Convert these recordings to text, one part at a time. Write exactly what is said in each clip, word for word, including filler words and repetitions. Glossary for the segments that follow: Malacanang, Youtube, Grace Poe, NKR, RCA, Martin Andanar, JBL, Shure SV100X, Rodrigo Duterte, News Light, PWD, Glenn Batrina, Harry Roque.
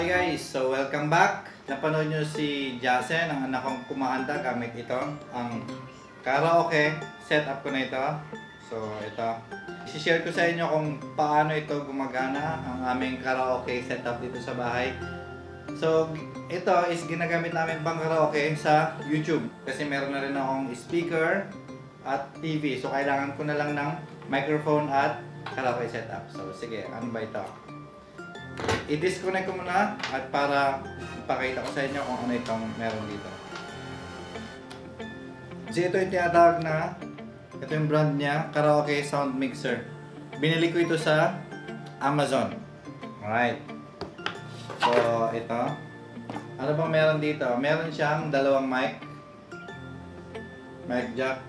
Hi guys, so welcome back. Napanood nyo si Jasen, ang anak kong kumahanda gamit ito, ang karaoke setup ko na ito. So ito, i-share ko sa inyo kung paano ito gumagana, ang aming karaoke setup dito sa bahay. So ito is ginagamit namin pang karaoke sa YouTube, kasi meron na rin akong speaker at T V. So kailangan ko na lang ng microphone at karaoke setup. So sige, ano ba ito? I-disconnect ko muna at para ipakita ko sa inyo kung ano itong meron dito. So ito yung tinatawag na, ito yung brand niya, karaoke sound mixer. Binili ko ito sa Amazon. Alright. So ito, ano bang meron dito? Meron siyang dalawang mic. Mic jack.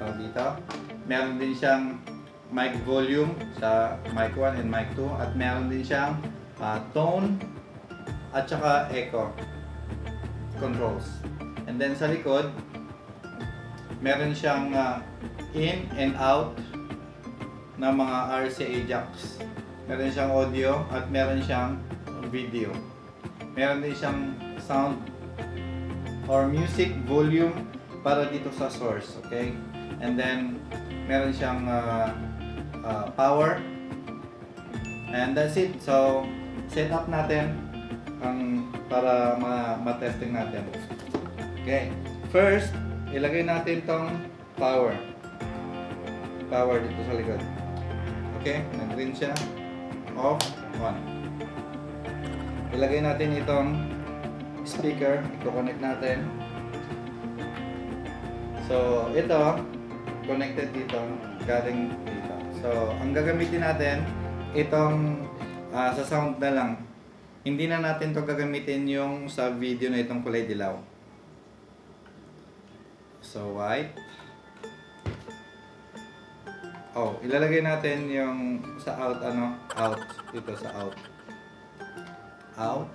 So dito, meron din siyang mic volume sa mic one and mic two, at meron din siyang uh, tone at saka echo controls. And then sa likod, meron siyang uh, in and out na mga R C A jacks. Meron siyang audio at meron siyang video. Meron din siyang sound or music volume para dito sa source, okay? And then meron siyang uh, Uh, power, and that's it. So set up natin ang para ma-testing natin. Okay, first ilagay natin tong power power dito sa likod. Okay, nag-green siya, off, on. Ilagay natin itong speaker, i-connect natin. So ito connected dito, galing dito. So, ang gagamitin natin, itong uh, sa sound na lang. Hindi na natin to gagamitin yung sa video na itong kulay dilaw. So, white. Oh, ilalagay natin yung sa out, ano, out. Dito sa out. Out.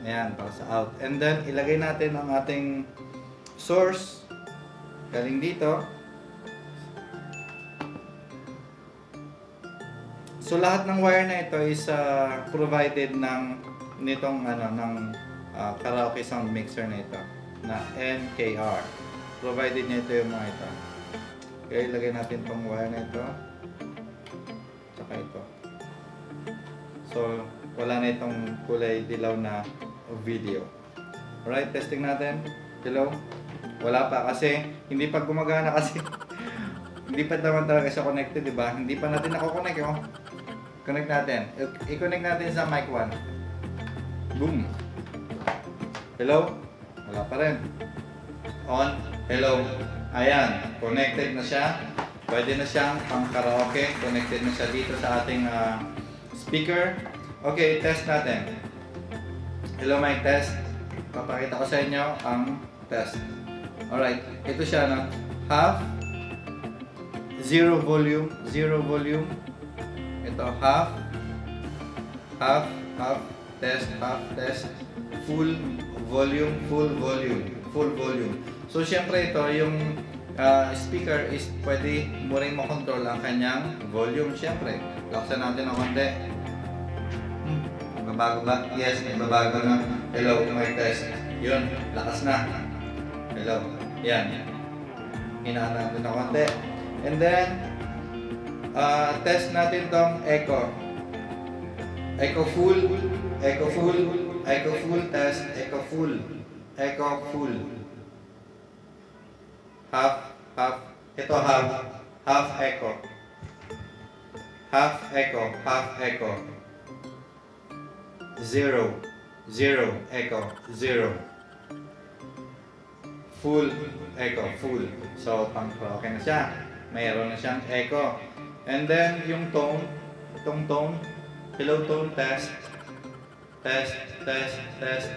Ayan, para sa out. And then, ilagay natin ang ating source. Galing dito. So lahat ng wire na ito is uh, provided ng nitong ano ng uh, karaoke sound mixer na ito na N K R. Provided nito yung mga ito. Okay, ilagay natin tong wire na ito. Tsaka ito. So wala na itong kulay dilaw na video. Alright, testing natin. Hello. Wala pa kasi hindi pa gumagana kasi hindi pa naman talaga siya connected, di ba? Hindi pa natin nako-connect 'yo. Oh. Connect natin. I-connect natin sa mic one. Boom. Hello? Wala pa rin. On. Hello. Ayan. Connected na siya. Pwede na siyang pang karaoke. Connected na siya dito sa ating uh, speaker. Okay. Test natin. Hello mic test. Papakita ko sa inyo ang test. Alright. Ito siya na half. Zero volume. Zero volume. Ito, half, half, half, test, half, test, full volume, full volume, full volume. So, syempre ito, yung uh, speaker is pwede mo rin makontrol ang kanyang volume, syempre. Laksan natin ang konti. Magbabago ba? Yes, magbabago na. Hello, mic test. Yun, lakas na. Hello. Yan. Hinaan natin ang konti. And then, Uh, test natin tong echo. Echo full, echo full, echo full test, echo full, echo full. Half, half, ito half, half echo. Half echo, half echo. Zero, zero, echo, zero. Full, echo, full. So, pang okay na siya. Mayroon na siyang echo. And then, yung tone, itong tone, hello tone, test, test, test, test,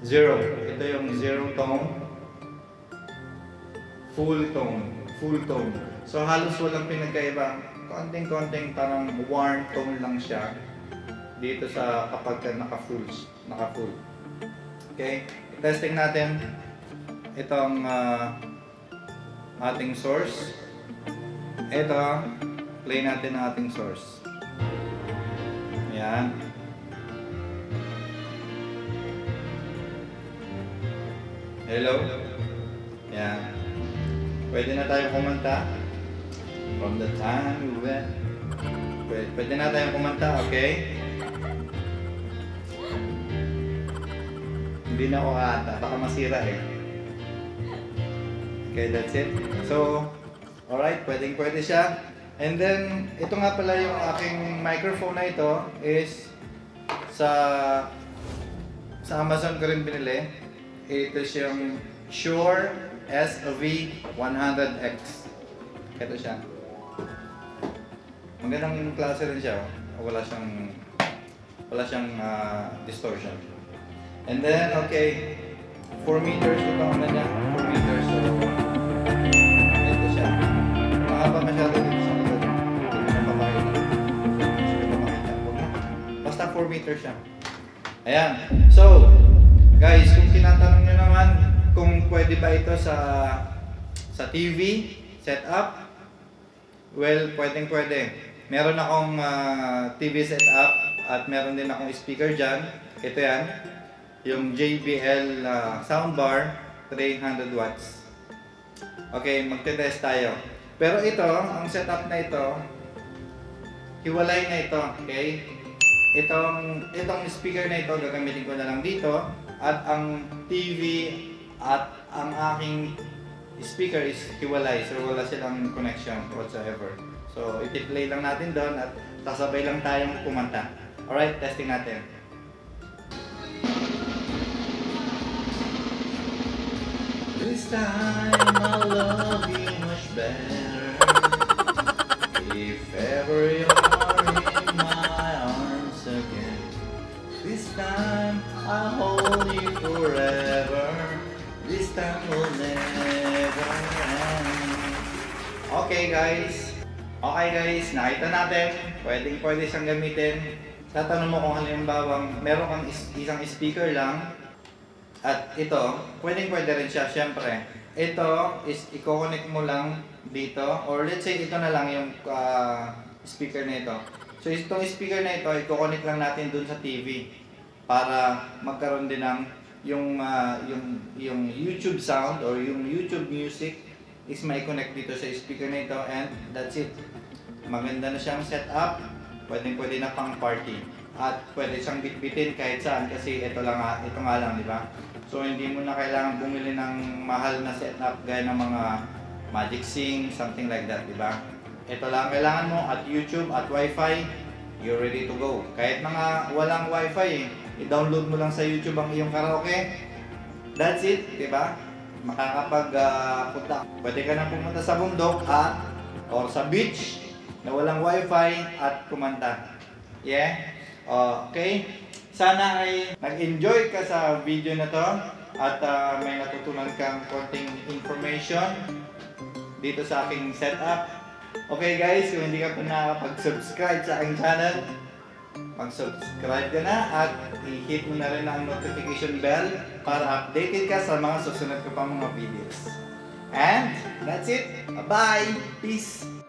zero. Ito yung zero tone, full tone, full tone. So, halos walang pinagkaiba. Konting-konting parang warm tone lang siya dito sa kapag ka naka-full, naka-full. Okay, testing natin itong uh, ating source. Ito, play natin ang ating source. ya. Hello? Yeah. Pwede na tayong kumanta. From the time we went. Pwede, pwede na tayong kumanta, okay? Hindi na ako ata. Baka masira eh. Okay, that's it. So, alright. Pwedeng pwede siya. And then, ito nga pala yung aking microphone na ito is sa sa Amazon ko rin binili. Ito siyang Shure S V one hundred X. Ito siya. Magandang klase rin siya. Wala siyang, wala siyang uh, distortion. And then, okay, four meters ito na niya. four meters. So, ito siya. Mahaba masyado dito sa ito. Basta four meters siya. Ayan. So, guys, kung tinatanong nyo naman kung pwede ba ito sa sa T V setup, well, pwedeng pwede. Meron akong uh, T V setup at meron din akong speaker dyan. Ito yan, yung J B L uh, soundbar, three hundred watts. Okay, magte-test tayo. Pero ito, ang setup na ito, hiwalay na ito, okay? Itong, itong speaker na ito, gagamitin ko na lang dito. At ang T V at ang aking speaker is hiwalay. So wala silang connection whatsoever. So ipi-play lang natin doon at sasabay lang tayong kumanta. Alright, testing natin. This time I'll love you much better. If ever you are in my arms again, this time I'll hold you forever. This time will never end. Okay guys. Okay guys, nakita natin. Pwedeng pwede siyang gamitin. Tatanong mo kung halimbawa meron kang is isang speaker lang. At ito, pwedeng pwede rin siya, syempre. Ito is i-connect mo lang dito. Or let's say ito na lang yung uh, speaker na ito. So itong speaker na ito, i-connect lang natin dun sa T V. Para magkaroon din ng yung, uh, yung, yung YouTube sound or yung YouTube music is may connect dito sa speaker na ito, and that's it. Maganda na siyang setup, pwedeng pwede na pang party. At pwede siyang bitbitin kahit saan kasi ito, lang, ito nga lang, di ba? So hindi mo na kailangan bumili ng mahal na setup gaya ng mga Magic Sing, something like that, di ba? Ito lang kailangan mo at YouTube at Wi-Fi, you're ready to go. Kahit mga walang Wi-Fi eh, i-download mo lang sa YouTube ang iyong karaoke. That's it, di ba? Makakapag-punta. Uh, Pwede ka na pumunta sa bundok at or sa beach na walang Wi-Fi at kumanta. Yeah? Okay. Sana ay nag-enjoy ka sa video na to at uh, may natutunan kang konting information dito sa aking setup. Okay guys, kung hindi ka pa nakapag-subscribe sa aking channel, mag-subscribe ka na at i-hit mo na rin ang notification bell para updated ka sa mga susunod ko pang mga videos. And that's it. Bye! Peace!